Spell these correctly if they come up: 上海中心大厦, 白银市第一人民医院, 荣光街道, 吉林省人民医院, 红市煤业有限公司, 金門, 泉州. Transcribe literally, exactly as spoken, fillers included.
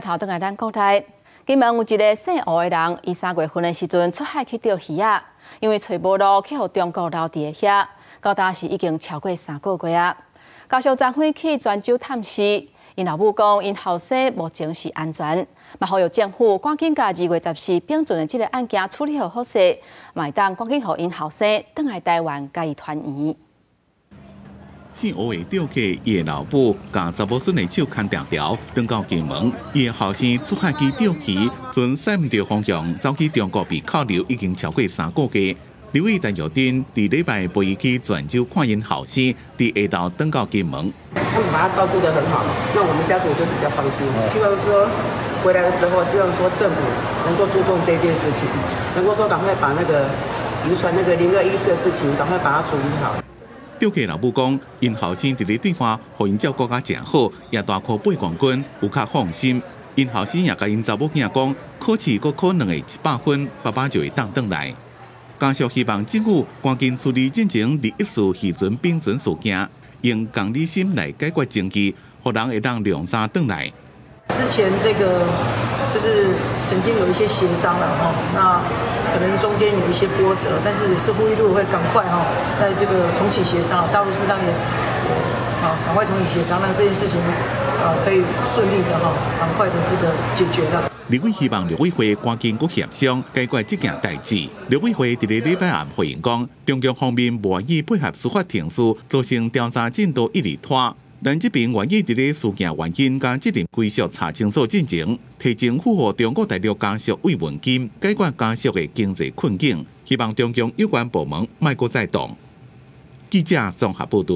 镜头转来咱国内，金门有一个姓吴的人，伊三月份的时阵出海去钓鱼啊，因为找无路，去互中国留伫遐，到当时已经超过三个月啊。家属昨昏去泉州探视。 因老母讲，因后生目前是安全，嘛呼吁政府赶紧甲二月十四并存的这个案件处理好好势，嘛当赶紧予因后生返来台湾甲伊团圆。姓吴的钓客伊的老母甲查某孙的手牵条条，转到金门，伊的后生出海去钓鱼，船驶唔到方向，走去中国被扣留已经超过三个月。 刘毅陈玉珍伫礼拜陪伊去泉州看因后生，伫下昼登到金门。父母把他照顾得很好，那我们家属就比较放心。希望说回来的时候，希望说政府能够注重这件事情，能够说赶快把那个渔船那个零二一四的事情，赶快把它处理好。钓客老母讲，因后生伫咧对方，互因照顾甲真好，也大可八冠军，有较放心。因后生也甲因查某囝讲，考试阁考两个一百分，爸爸就会当转来。 家属希望政府赶紧处理进前第一次渔船并存事件，用同理心来解决争议，互人会当两三转来。之前这个就是曾经有一些协商了哈，那可能中间有一些波折，但是也是呼吁陆委会赶快哈，在这个重启协商，大陆适当也啊赶快重启协商，让这件事情啊可以顺利的哈，赶快的这个解决了。 立委希望立委会赶紧阁协商解决这件代志。立委会伫咧礼拜暗回应讲，中共方面无愿意配合司法程序，造成调查进度一直拖。咱这边愿意伫咧事件原因甲责任归属查清楚进程，提政府和中国大陆家属慰问金，解决家属的经济困境。希望中共有关部门莫阁再动。记者综合报道。